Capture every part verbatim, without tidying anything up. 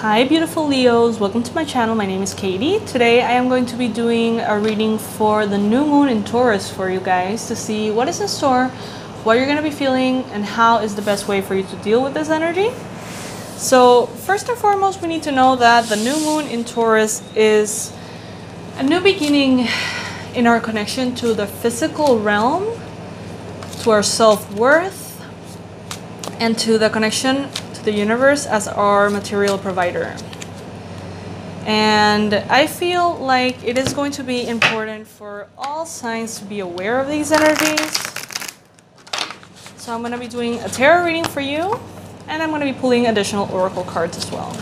Hi beautiful Leos, welcome to my channel. My name is Katie. Today I am going to be doing a reading for the new moon in Taurus for you guys to see what is in store, what you're going to be feeling, and how is the best way for you to deal with this energy. So first and foremost, we need to know that the new moon in Taurus is a new beginning in our connection to the physical realm, to our self-worth, and to the connection the universe as our material provider. And I feel like it is going to be important for all signs to be aware of these energies. So I'm going to be doing a tarot reading for you, and I'm going to be pulling additional oracle cards as well.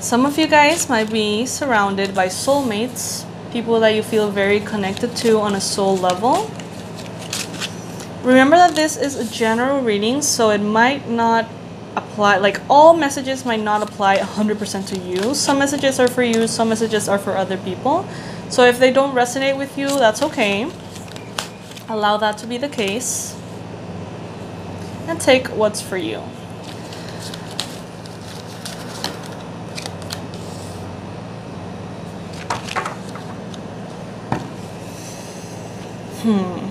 Some of you guys might be surrounded by soulmates, people that you feel very connected to on a soul level. Remember that this is a general reading, so it might not apply, like all messages might not apply one hundred percent to you. Some messages are for you, some messages are for other people. So if they don't resonate with you, that's okay. Allow that to be the case and take what's for you. Hmm.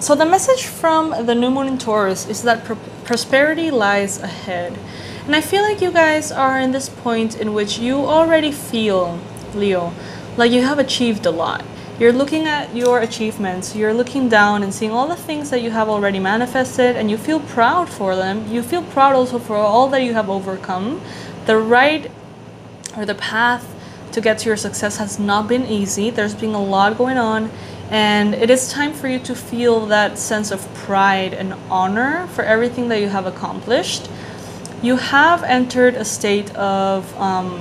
So the message from the new moon in Taurus is that pr prosperity lies ahead. And I feel like you guys are in this point in which you already feel, Leo, like you have achieved a lot. You're looking at your achievements, you're looking down and seeing all the things that you have already manifested, and you feel proud for them. You feel proud also for all that you have overcome. The right or the path to get to your success has not been easy. There's been a lot going on. And it is time for you to feel that sense of pride and honor for everything that you have accomplished. You have entered a state of um,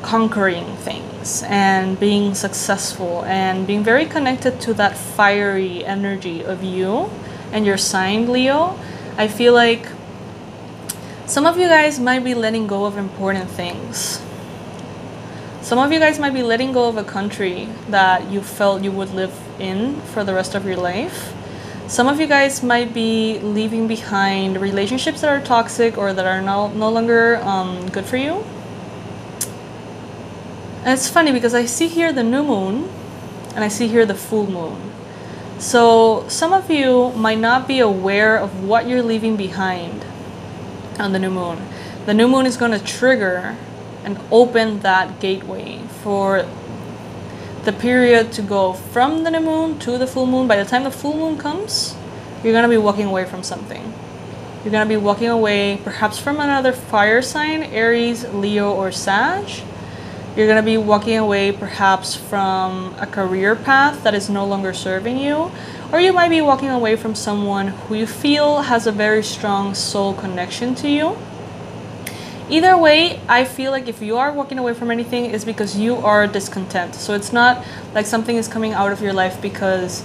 conquering things and being successful and being very connected to that fiery energy of you and your sign, Leo. I feel like some of you guys might be letting go of important things. Some of you guys might be letting go of a country that you felt you would live in for the rest of your life. Some of you guys might be leaving behind relationships that are toxic or that are no, no longer um, good for you. And it's funny because I see here the new moon and I see here the full moon. So some of you might not be aware of what you're leaving behind on the new moon. The new moon is going to trigger and open that gateway for the period to go from the new moon to the full moon. By the time the full moon comes, you're going to be walking away from something. You're going to be walking away perhaps from another fire sign, Aries, Leo, or Sag. You're going to be walking away perhaps from a career path that is no longer serving you. Or you might be walking away from someone who you feel has a very strong soul connection to you. Either way, I feel like if you are walking away from anything, it's because you are discontent. So it's not like something is coming out of your life because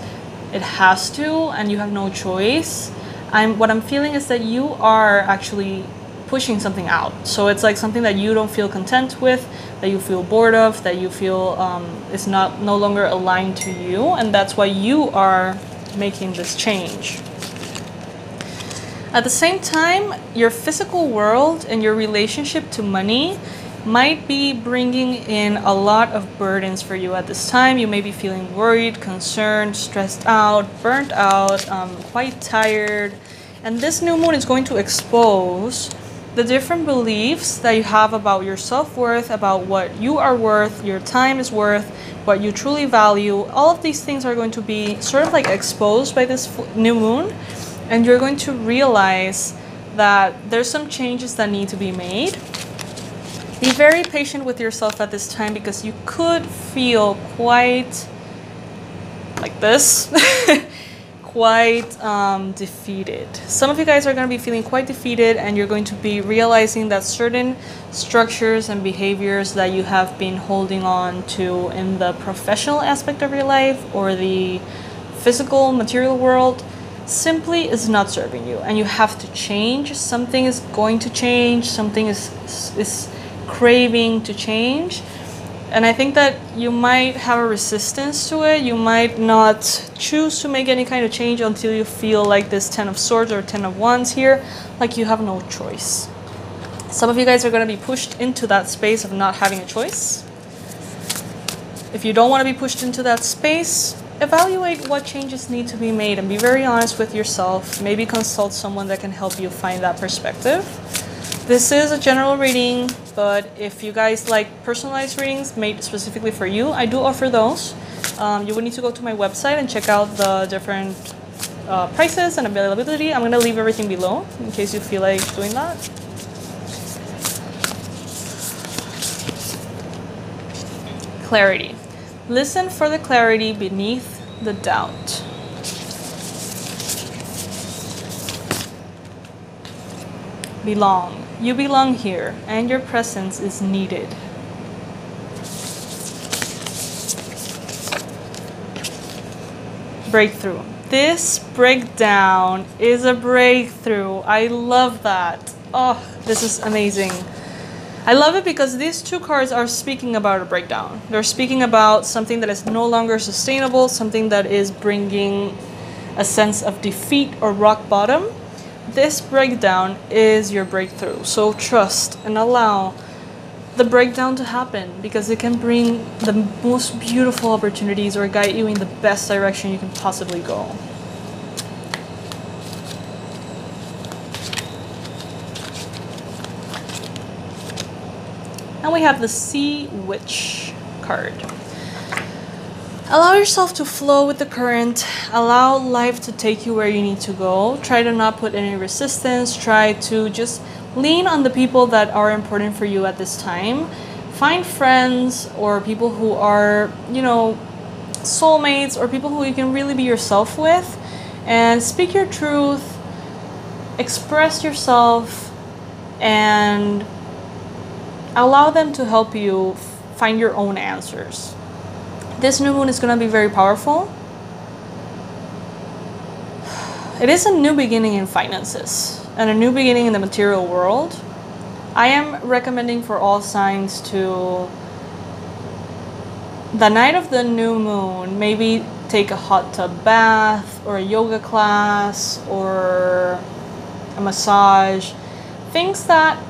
it has to and you have no choice. I'm, what I'm feeling is that you are actually pushing something out. So it's like something that you don't feel content with, that you feel bored of, that you feel um, is not no longer aligned to you. And that's why you are making this change. At the same time, your physical world and your relationship to money might be bringing in a lot of burdens for you at this time. You may be feeling worried, concerned, stressed out, burnt out, um, quite tired. And this new moon is going to expose the different beliefs that you have about your self-worth, about what you are worth, your time is worth, what you truly value. All of these things are going to be sort of like exposed by this new moon. And you're going to realize that there's some changes that need to be made. Be very patient with yourself at this time because you could feel quite like this, quite um, defeated. Some of you guys are going to be feeling quite defeated, and you're going to be realizing that certain structures and behaviors that you have been holding on to in the professional aspect of your life or the physical, material world simply is not serving you, and you have to change. Something is going to change. Something is is craving to change. And I think that you might have a resistance to it. You might not choose to make any kind of change until you feel like this Ten of Swords or Ten of Wands here, like you have no choice. Some of you guys are going to be pushed into that space of not having a choice. If you don't want to be pushed into that space, evaluate what changes need to be made and be very honest with yourself. Maybe consult someone that can help you find that perspective. This is a general reading, but if you guys like personalized readings made specifically for you, I do offer those. Um, you would need to go to my website and check out the different uh, prices and availability. I'm going to leave everything below in case you feel like doing that. Clarity. Listen for the clarity beneath the doubt. Belong. You belong here, and your presence is needed. Breakthrough. This breakdown is a breakthrough. I love that. Oh, this is amazing. I love it because these two cards are speaking about a breakdown. They're speaking about something that is no longer sustainable, something that is bringing a sense of defeat or rock bottom. This breakdown is your breakthrough. So trust and allow the breakdown to happen, because it can bring the most beautiful opportunities or guide you in the best direction you can possibly go. And we have the Sea Witch card. Allow yourself to flow with the current. Allow life to take you where you need to go. Try to not put any resistance. Try to just lean on the people that are important for you at this time. Find friends or people who are, you know, soulmates, or people who you can really be yourself with. And speak your truth. Express yourself. And allow them to help you find your own answers. This new moon is going to be very powerful. It is a new beginning in finances and a new beginning in the material world. I am recommending for all signs to, the night of the new moon, maybe take a hot tub bath or a yoga class or a massage. Things that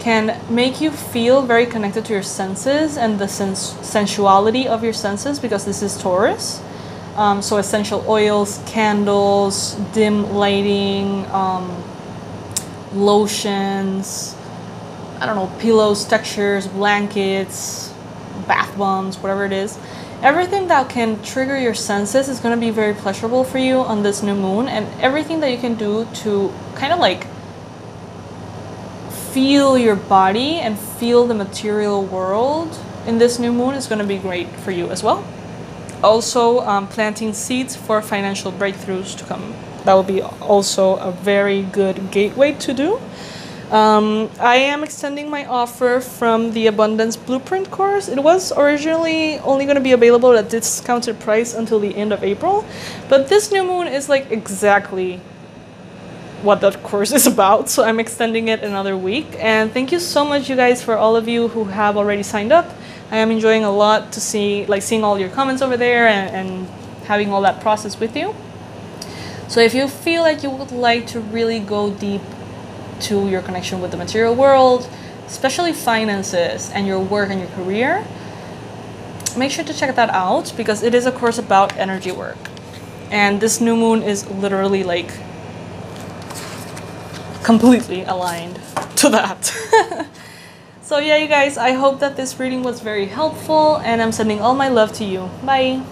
can make you feel very connected to your senses and the sens sensuality of your senses, because this is Taurus. Um, so essential oils, candles, dim lighting, um, lotions, I don't know, pillows, textures, blankets, bath bombs, whatever it is. Everything that can trigger your senses is going to be very pleasurable for you on this new moon, and everything that you can do to kind of like feel your body and feel the material world in this new moon is going to be great for you as well. Also, um, planting seeds for financial breakthroughs to come. That will be also a very good gateway to do. Um, I am extending my offer from the Abundance Blueprint course. It was originally only going to be available at a discounted price until the end of April. But this new moon is like exactly what that course is about, so I'm extending it another week. And thank you so much, you guys, for all of you who have already signed up. I am enjoying a lot to see, like, seeing all your comments over there and, and having all that process with you. So if you feel like you would like to really go deep to your connection with the material world, especially finances and your work and your career, make sure to check that out, because it is a course about energy work. And this new moon is literally like completely aligned to that. So yeah, you guys, I hope that this reading was very helpful, and I'm sending all my love to you. Bye.